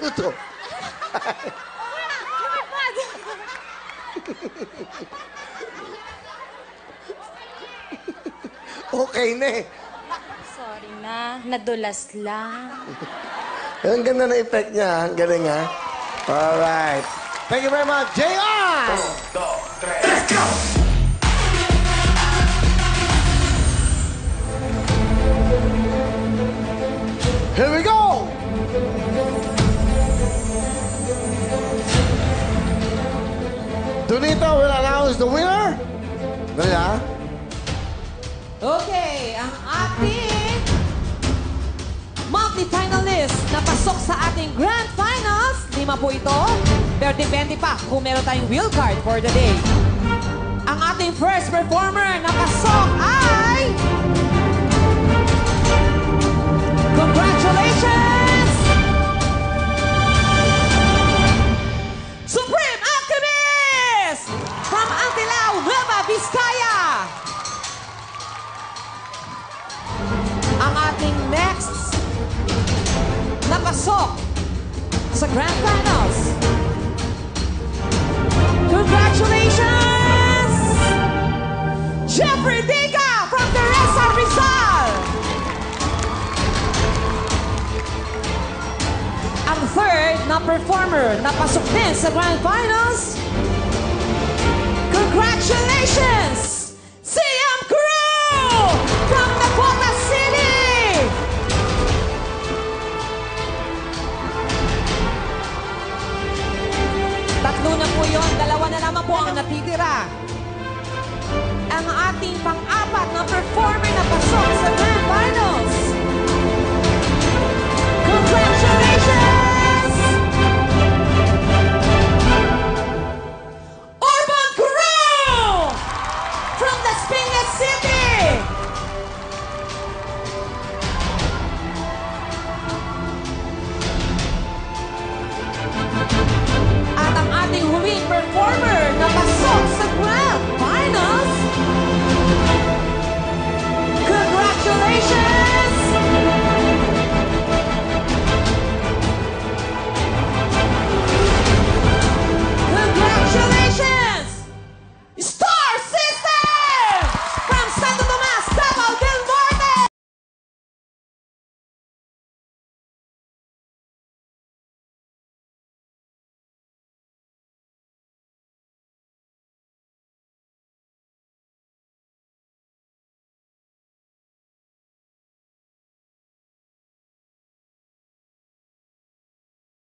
tutup. Okay na eh. Sorry na, nadulas lang. Ang ganda na effect niya. Ang galing ha. Alright. Thank you very much, JR! 1, 2, 3, let's go! Here we go! Donita will announce the winner. Dali ha? Okay, ang ating multi-finalist na pasok sa ating Grand Finals. 5 po ito, pero depende pa kung meron tayong wheel card for the day. Ang ating first performer na pasok ay... Congratulations! Supreme Alchemist! From Antilao, Nueva Vizcaya! Ang ating next na pasok sa Grand Finals. Congratulations! Jeffrey Dika from Teresa Rizal! Ang third na performer na pasok din sa Grand Finals. Congratulations! Tatlo na po yun. Dalawa na naman po ang natitira. Ang ating pang-apat na performer na pasok sa Grand Finals.